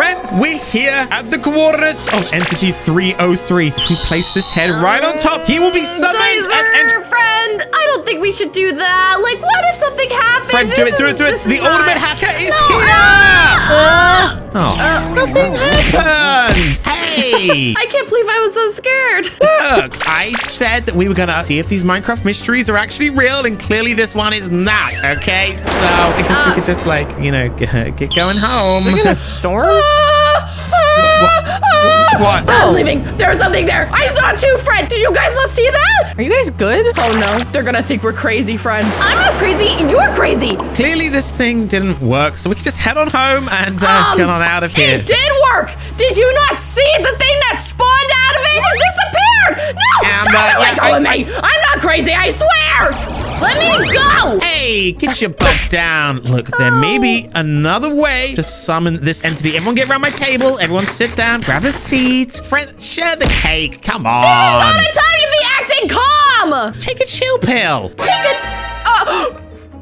Fred, we're here at the coordinates of Entity 303. If we place this head right on top, he will be summoned. Friend, I don't think we should do that. Like, what if something happens? Fred, do it. The ultimate hacker is here. Nothing happened. Hey. I can't believe I was so scared. Look, I said that we were going to see if these Minecraft mysteries are actually real, and clearly this one is not. Okay, so I guess we could just, like, you know, get going home. We're going to storm? What? I'm leaving. There was something there. I saw it too, Fred. Did you guys not see that? Are you guys good? Oh, no. They're going to think we're crazy, Fred. I'm not crazy. You're crazy. Clearly, this thing didn't work, so we can just head on home and get on out of here. It did work. Did you not see the thing that spawned out of it? It disappeared. No, don't let go of me. I'm not crazy. I swear. Let me go! Hey, get your butt down. Look, there may be another way to summon this entity. Everyone get around my table. Everyone sit down. Grab a seat. Friend, share the cake. Come on. This is not a time to be acting calm. Take a chill pill.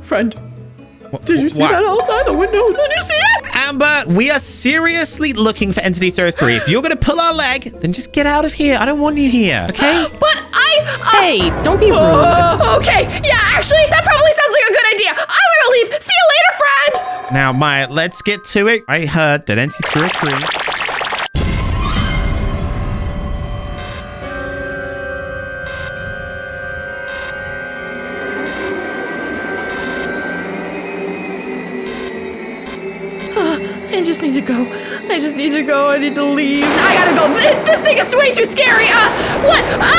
Friend. What? Did you see that outside the window? Did you see it? Amber, we are seriously looking for Entity 303. If you're going to pull our leg, then just get out of here. I don't want you here, okay? But hey, don't be rude. Okay, yeah, actually, that probably sounds like a good idea. I'm going to leave. See you later, friend. Now, Maya, let's get to it. I heard that Entity 303... I just need to go. I just need to go. I need to leave. I gotta go. This thing is way too scary. What? Ah!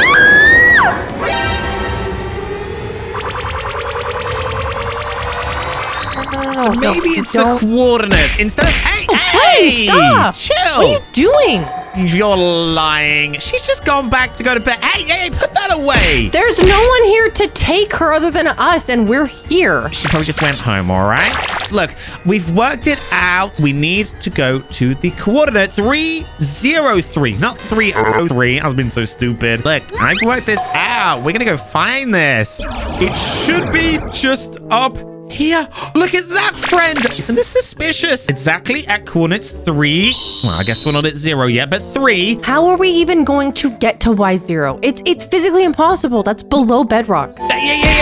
So maybe it's the coordinates. Instead of... Hey, stop. Chill. What are you doing? You're lying. She's just gone back to go to bed. Hey, put that away. There's no one here to take her other than us, and we're here. She probably just went home, all right? Look, we've worked it out. We need to go to the coordinates 303, not 303. I've been so stupid. Look, I've worked this out. We're going to go find this. It should be just up here. Look at that, friend. Isn't this suspicious? Exactly at coordinates 3. Well, I guess we're not at 0 yet, but 3. How are we even going to get to Y0? It's physically impossible. That's below bedrock. Yeah.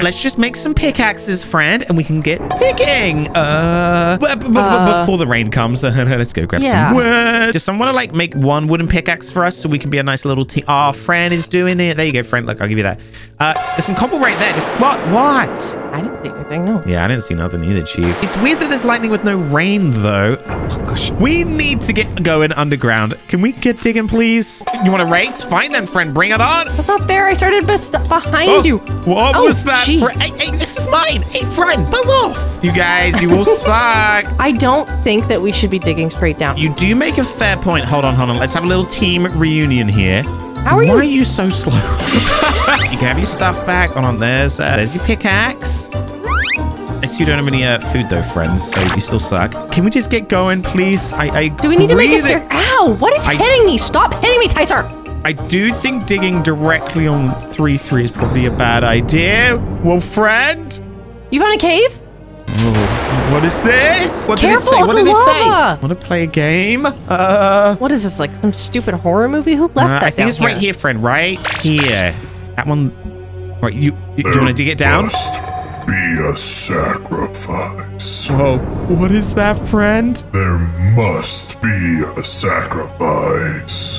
Let's just make some pickaxes, friend, and we can get digging. Before the rain comes, let's go grab some wood. Does someone want to, like, make one wooden pickaxe for us so we can be a nice little team? Oh, friend is doing it. There you go, friend. Look, I'll give you that. There's some cobble right there. Just, what? I didn't see anything, no. Yeah, I didn't see nothing either, Chief. It's weird that there's lightning with no rain, though. Oh, gosh. We need to get going underground. Can we get digging, please? You want to race? Fine then, friend. Bring it on. That's not fair. I started behind you. What was that? Hey, this is mine. Hey, friend, buzz off. You guys, you will suck. I don't think that we should be digging straight down. You do make a fair point. Hold on. Let's have a little team reunion here. How are you? Why are you so slow? You can have your stuff back. Hold on, there's your pickaxe. You don't have any food, though, friends, so you still suck. Can we just get going, please? Do we need to make a stair? Ow! What is hitting me? Stop hitting me, Tyser! I do think digging directly on 3-3 is probably a bad idea. Well, friend? You found a cave? Oh, what is this? What did it say? What did it say? Want to play a game? What is this, like some stupid horror movie? Who left that? I think it's right here, friend. Right here. That one. Right, you do you want to dig it down? Be a sacrifice. Whoa, what is that, friend? There must be a sacrifice.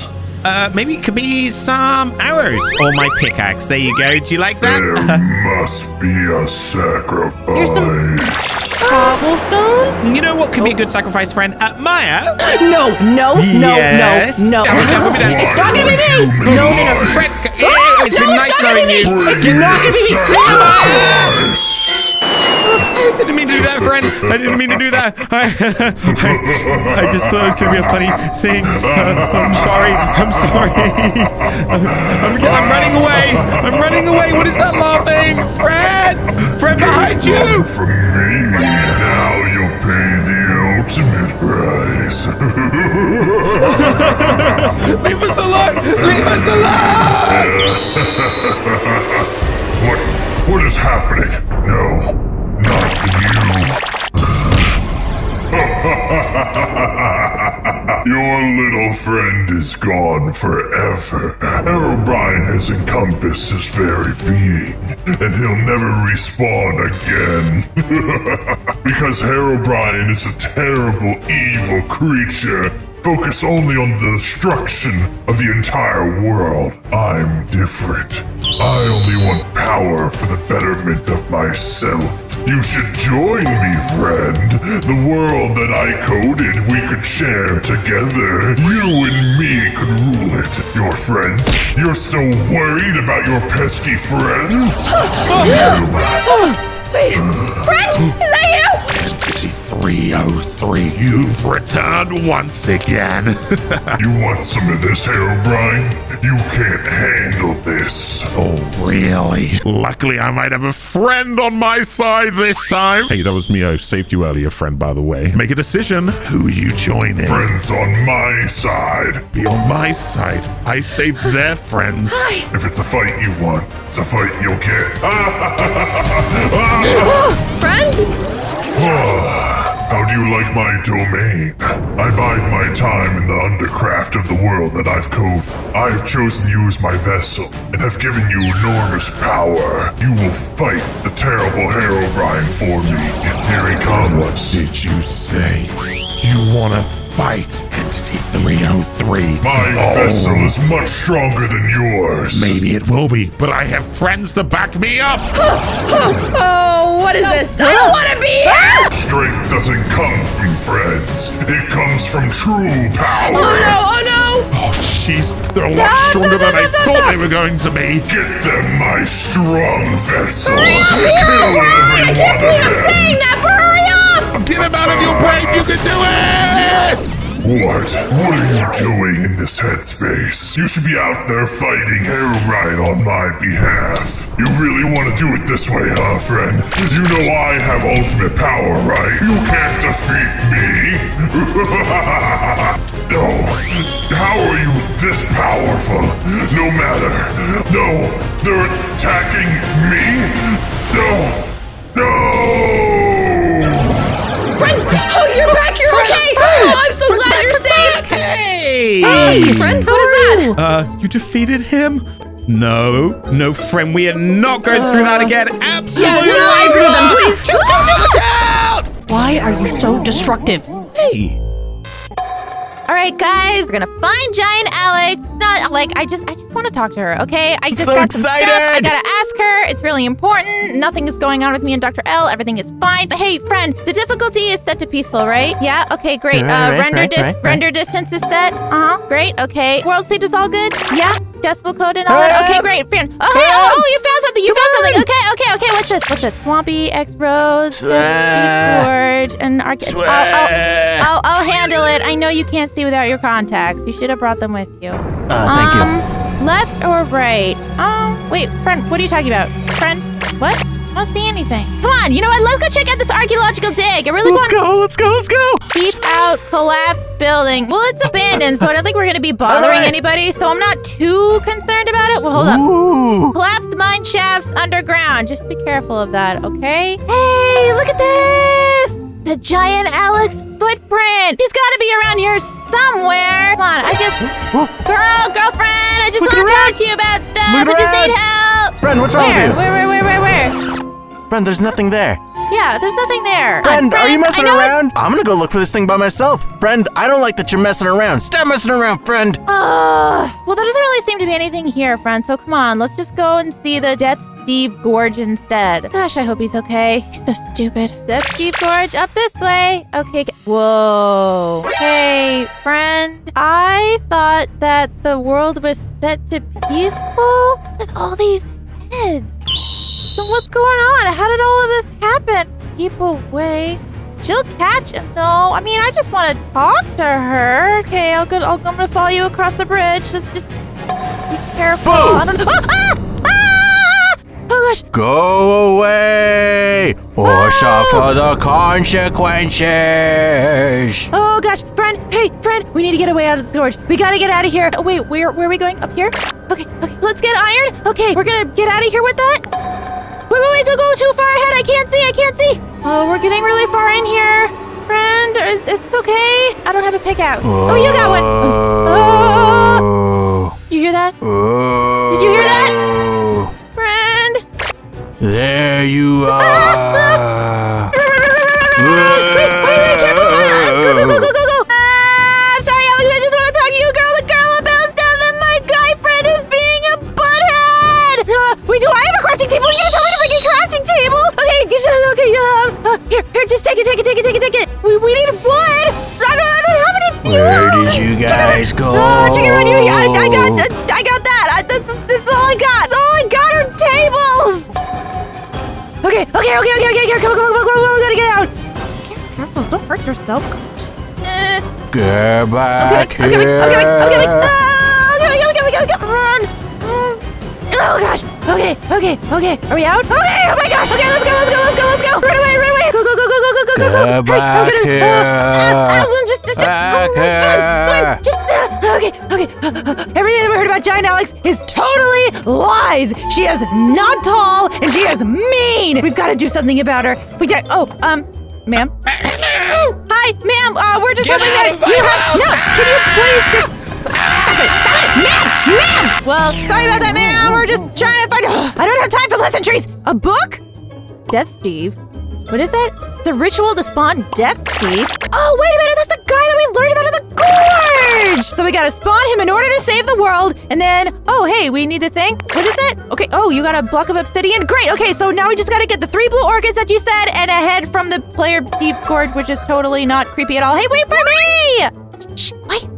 Maybe it could be some arrows or my pickaxe. There you go. Do you like that? There must be a sacrifice. There's some cobblestone. You know what could be a good sacrifice, friend? Maya? No. It's not going to be me. No. Friend, it's been nice knowing you. It's not going to be me. I didn't mean to do that, friend. I just thought it was going to be a funny thing. I'm sorry. I'm running away. What is that laughing? Fred behind you. Don't run from me. Now you'll pay the ultimate price. Leave us alone. What is happening? No, not you. Your little friend is gone forever. Herobrine has encompassed his very being, and he'll never respawn again. Because Herobrine is a terrible, evil creature, focused only on the destruction of the entire world. I'm different. I only want power for the betterment of myself. You should join me, friend. The world that I coded, we could share together. You and me could rule it. Your friends? You're still worried about your pesky friends? Wait, Fred, is that you? Entity 303, you've returned once again. You want some of this, Herobrine? You can't handle this. Oh, really? Luckily, I might have a friend on my side this time. Hey, that was me. I saved you earlier, friend, by the way. Make a decision. Who you joining? Friends on my side. Be on my side. I saved their friends. If it's a fight you want, it's a fight you'll get. Friend? How do you like my domain? I bide my time in the undercraft of the world that I've coded. I have chosen you as my vessel, and have given you enormous power. You will fight the terrible Herobrine for me. Here he comes. What did you say? You wanna fight Entity 303? My vessel is much stronger than yours. Maybe it will be, but I have friends to back me up. Oh, what is this? I don't want to be here! Strength doesn't come from friends. It comes from true power. Oh no, oh no! Oh jeez, they're a lot stronger than I thought they were going to be. Get them my strong vessel. Hurry up, Herobrine! I can't believe I'm saying that, but hurry up! Get him out of your brain, you can do it! What are you doing in this headspace? You should be out there fighting Herobrine on my behalf. You really want to do it this way, huh, friend? You know I have ultimate power, right? You can't defeat me. No. How are you this powerful? No matter. No, they're attacking me? No. No! Friend, oh, you're back, you're okay! Oh, I'm so glad you're safe! Hey! Hey, friend, what is that? You defeated him? No, friend, we are not going through that again! Absolutely! Yeah, no, I agree with them, please! Out! Why are you so destructive? Hey! Alright, guys, we're gonna find Giant Alex. Not like I just want to talk to her, okay? I just got some stuff. I gotta ask her. It's really important. Nothing is going on with me and Dr. L. Everything is fine. But hey, friend, the difficulty is set to peaceful, right? Yeah. Okay, great. Render distance is set. Great. Okay. World state is all good. Yeah. Decimal code and all that. Okay, great, friend. Oh, hey, you found something. Okay. What's this? Swampy, X-Rose, Death Steve Gorge, and Arc. I'll handle it. I know you can't see without your contacts. You should have brought them with you. Thank you. Left or right? Wait, friend, what are you talking about? Friend, what? I don't see anything. Come on, you know what? Let's go check out this archaeological dig. Let's go. Keep out collapsed building. Well, it's abandoned, so I don't think we're going to be bothering anybody, so I'm not too concerned about it. Well, hold up. Collapsed mine shafts underground. Just be careful of that, okay? Hey, look at this. The Giant Alex footprint. She's got to be around here somewhere. Come on, girlfriend, I just want to talk to you about stuff. I just need help. Friend, what's wrong with you? Where? Friend, there's nothing there. Yeah, there's nothing there. Friend, are you messing around? I'm gonna go look for this thing by myself. Friend, I don't like that you're messing around. Stop messing around, friend. Well, there doesn't really seem to be anything here, friend. So come on, let's just go and see the Death Steve Gorge instead. Gosh, I hope he's okay. He's so stupid. Death Steve Gorge, up this way. Okay. Whoa. Hey, friend. I thought that the world was set to peaceful with all these kids. So what's going on? How did all of this happen? Keep away. She'll catch him. No, I mean, I just want to talk to her. Okay, I'm gonna follow you across the bridge. Just be careful. I don't know. Oh gosh. Go away, or suffer the consequences. Oh gosh, friend. Hey, friend. We need to get away out of the gorge. We gotta get out of here. Oh, wait, where are we going? Up here? Okay. Let's get iron. Okay, we're gonna get out of here with that. Wait, don't go too far ahead. I can't see. Oh, we're getting really far in here. friend? Or is it okay? I don't have a pick out. Oh, you got one. Oh. Did you hear that? Oh. Did you hear that? Friend. There you are. Go, go, go, go. I'm sorry, Alex. I just want to talk to you, girl, about stuff. And my guy friend is being a butthead. Wait, do I have a crafting table? You tell me to bring a crafting table. Okay, okay. Here, just take it. We need wood. I don't have any fuel. Where did you guys go? Oh, chicken run, I got that. That's all I got. That's all I got are tables. Okay. Come on. We gotta get out. Careful, don't hurt yourself. Get back here! I'm coming! Run! Oh gosh! Okay! Are we out? Okay! Oh my gosh! Okay, let's go! Run away! Go! Get back here! Okay! Everything that we heard about Giant Alex is totally lies! She is not tall, and she is mean! We've got to do something about her! Ma'am? Hello. Hi, ma'am. We're just hoping that you have... No, can you please just... Stop it. Ma'am! Well, sorry about that, ma'am. We're just trying to find... I don't have time for pleasantries. A book? Death Steve? What is that? The Ritual to Spawn Death Steve? Oh, wait a minute. That's the guy that we learned about in the gorge! So we gotta spawn him in order to save the world, and then... Oh, hey, we need the thing. What is it? Okay, oh, you got a block of obsidian? Great, okay, so now we just gotta get the 3 blue orchids that you said and a head from the player Deep Gorge, which is totally not creepy at all. Hey, wait for me! Shh, wait.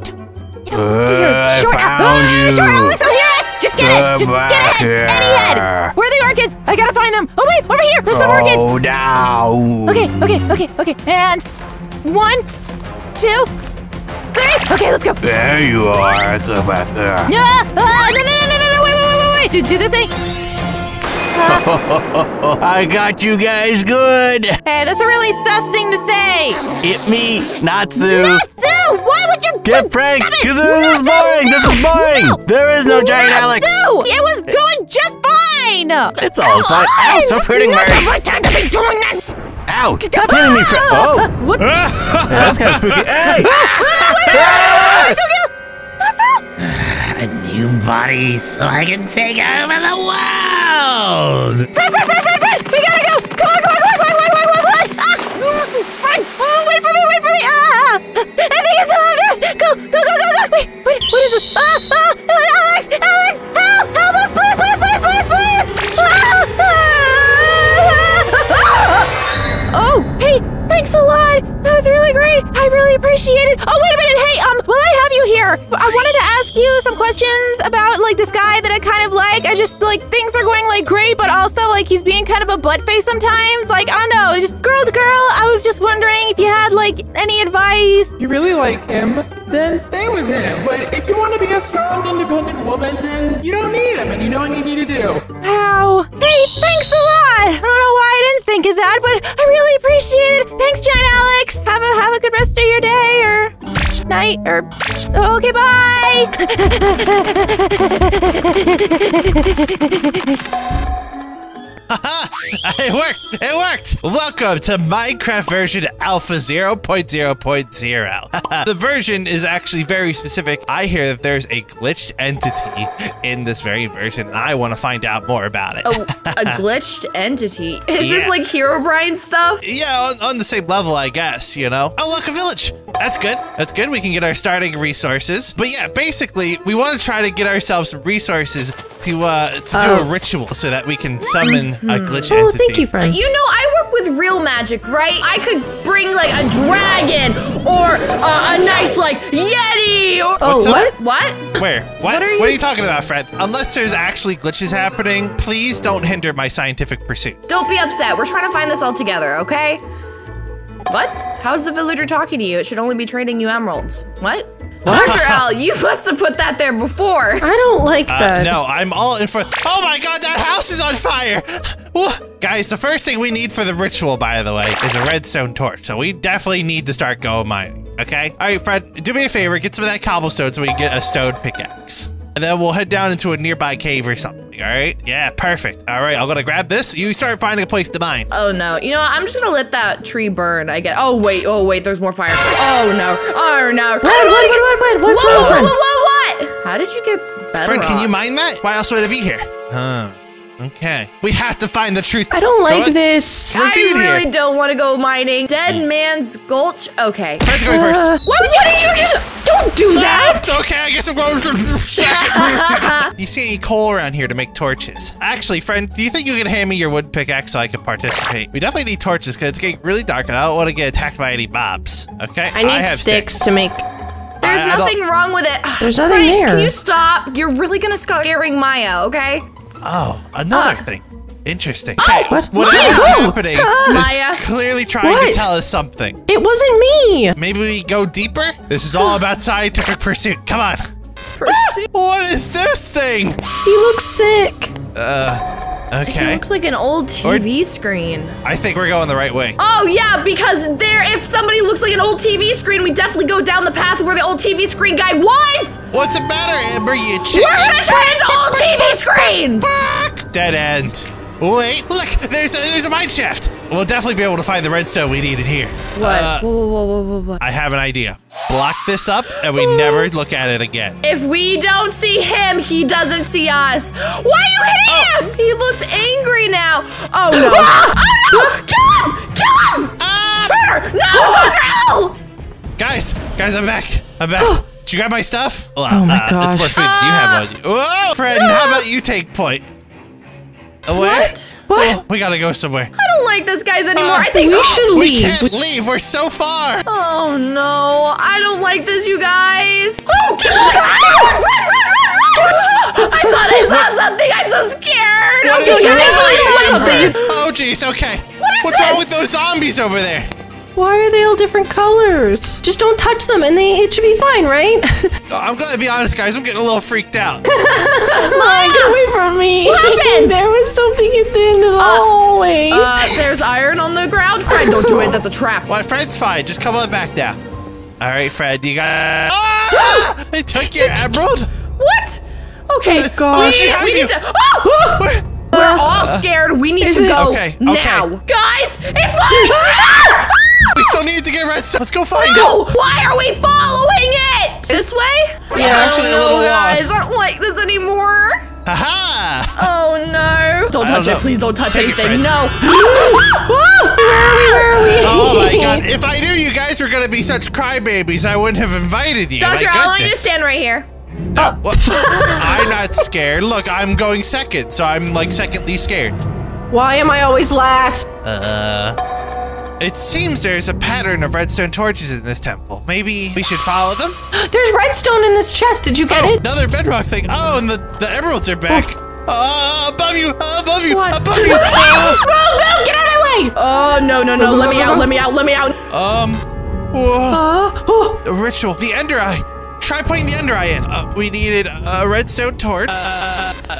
Short Alex, I'll hear us! Just get it! Just get a head! Any head! Where are the orchids? I gotta find them! Oh, wait, over here! There's some orchids! Oh, no! Okay. And... 1, 2, 3! Okay, let's go! There you are! The back there! No! Wait! Do the thing! I got you guys good! Hey, that's a really sus thing to say! Hit me, Natsu! Natsu! Why would you... Get Frank! Because this is boring! No. There is no Giant Alex! It was going just fine! It's all fine! Ow, stop hurting my... It's my time to be doing that! Ow! Stop hitting me, Frank! Oh! What? Yeah, that's kind of spooky. Hey! A new body so I can take over the world! Fred! We gotta go! Come on! Fred! Oh, wait for me! I think it's the others! Go! Wait, what is this? Alex! Help us! Please! Oh, hey, thanks a lot. That was really great. I really appreciate it. Oh, wait a minute. Hey, while I have you here, I wanted to ask you some questions about, like, this guy that I kind of like. I just, like, things are going, like, great, but also, like, he's being kind of a butt face sometimes. Like, I don't know. It's just girl to girl. I was just wondering if you had, like, any advice. You really like him? Then stay with him. But if you want to be a strong, independent woman, then you don't need him, and you know what you need to do. Wow. Hey, thanks a lot. I don't know why I didn't think of that, but I really appreciate it. Thanks, John Alex. Have a good rest of your day, or night, or... Okay, bye. It worked! Welcome to Minecraft version Alpha 0.0.0. The version is actually very specific. I hear that there's a glitched entity in this very version, and I want to find out more about it. Oh, a glitched entity? Is this like Herobrine stuff? Yeah, on the same level, I guess, you know? Oh, look, a village! That's good. We can get our starting resources. But yeah, basically, we want to try to get ourselves some resources to do a ritual so that we can summon a glitch entity. Thank you, Frank. You know, I work with real magic, right? I could bring, like, a dragon or a nice, like, yeti or... Oh, what? Where? What are you talking about, Fred? Unless there's actually glitches happening, please don't hinder my scientific pursuit. Don't be upset. We're trying to find this all together, okay? What? How's the villager talking to you? It should only be trading you emeralds. What? Dr. L, you must have put that there before. I don't like that. No, I'm all in for... Oh my god, that house is on fire! What? Guys, the first thing we need for the ritual, by the way, is a redstone torch. So we definitely need to start going mining, okay? All right, Fred, do me a favor. Get some of that cobblestone so we can get a stone pickaxe. And then we'll head down into a nearby cave or something. All right. Yeah, perfect. All right, I'm gonna grab this. You start finding a place to mine. Oh no. You know what? I'm just gonna let that tree burn. I guess. Oh wait, there's more fire. Oh no. Oh no. What? What? How did you get better? Friend, can you mine that? Why else would it be here? Huh. Okay. We have to find the truth. I don't like this. I really don't want to go mining. Dead man's gulch. Okay. Fred's going first. Why did you just... Don't do that! Okay, I guess I'm going second. Do you see any coal around here to make torches? Actually, friend, do you think you can hand me your wood pickaxe so I can participate? We definitely need torches because it's getting really dark and I don't want to get attacked by any mobs. Okay? I need sticks to make... There's nothing wrong with it. There's nothing there. Can you stop? You're really going to scaring Maya, okay? Oh, another thing. Interesting. Oh, whatever's happening is clearly trying to tell us something. It wasn't me. Maybe we go deeper? This is all about scientific pursuit. Come on. Pursuit? What is this thing? He looks sick. Okay. He looks like an old TV screen. I think we're going the right way. Oh, yeah, because if somebody looks like an old TV screen, we definitely go down the path where the old TV screen guy was. What's the matter, Amber? You chicken? We're going to turn into old TV screens. Fuck. Dead end. Wait, look, there's a mine shaft. We'll definitely be able to find the redstone we needed here. What? What? I have an idea. Block this up and we never look at it again. If we don't see him, he doesn't see us. Why are you hitting him? He looks angry now. Oh, no. Oh, no. Kill him. Kill him. Murder. No, Dr. L. Guys, I'm back. Did you grab my stuff? Well, oh, my gosh. It's more food you have on you. Whoa, friend, how about you take point? What? Well, we gotta go somewhere. I don't like this guys anymore. I think we should leave. We can't leave. We're so far. Oh no! I don't like this, you guys. Oh, get run! I thought I saw something. I'm so scared. Oh jeez. Okay. What's wrong with those zombies over there? Why are they all different colors? Just don't touch them and it should be fine, right? I'm gonna be honest, guys. I'm getting a little freaked out. Mom, get away from me. What happened? There was something at the end of the hallway. There's iron on the ground. Fred, don't do it. That's a trap. Well, Fred's fine. Just come on back down. All right, Fred, you got... Ah! They took your emerald? What? Okay. Oh, gosh. We need to... Oh! We're all scared. We need to go now. Guys, it's mine! We still need to get redstone. Let's go find it. Why are we following it? This way? Yeah, I'm actually a little lost. I don't like this anymore. Aha! Oh no! Don't touch it, please. Don't touch anything. No. Where are we? Oh my god! If I knew you guys were gonna be such crybabies, I wouldn't have invited you. Dr. Al, I want you to stand right here. Well, I'm not scared. Look, I'm going second, so I'm like secondly scared. Why am I always last? It seems there's a pattern of redstone torches in this temple. Maybe we should follow them? There's redstone in this chest. Did you get it? Another bedrock thing. Oh, and the emeralds are back. Above you. Move, get out of my way. Oh, no. Let me out. Ritual. The ender eye. Try putting the ender eye in. We needed a redstone torch.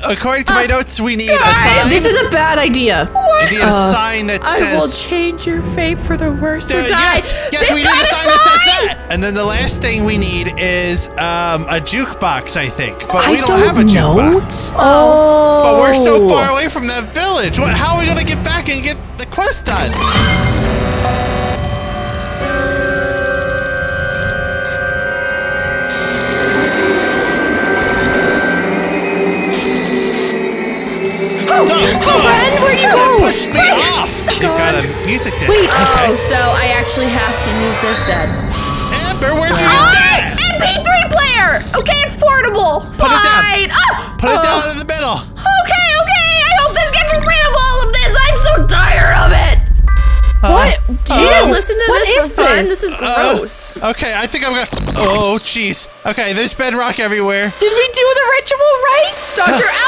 According to my notes, we need a sign. This is a bad idea. What? We need a sign that says... I will change your fate for the worse or die. Yes, we need a sign that says that. And then the last thing we need is a jukebox, I think. But we don't have a jukebox. Oh. But we're so far away from that village. How are we going to get back and get the quest done? Friend, where you go? Push me off! You got a music disc. Wait, so I actually have to use this then. Amber, where'd you get that? MP3 player! Okay, it's portable. Put it down. Put it down in the middle. Okay. I hope this gets rid of all of this. I'm so tired of it. What? Do you guys listen to this for fun? This is gross. Okay, I think I'm gonna... Oh, jeez. Okay, there's bedrock everywhere. Did we do the ritual right? Dr.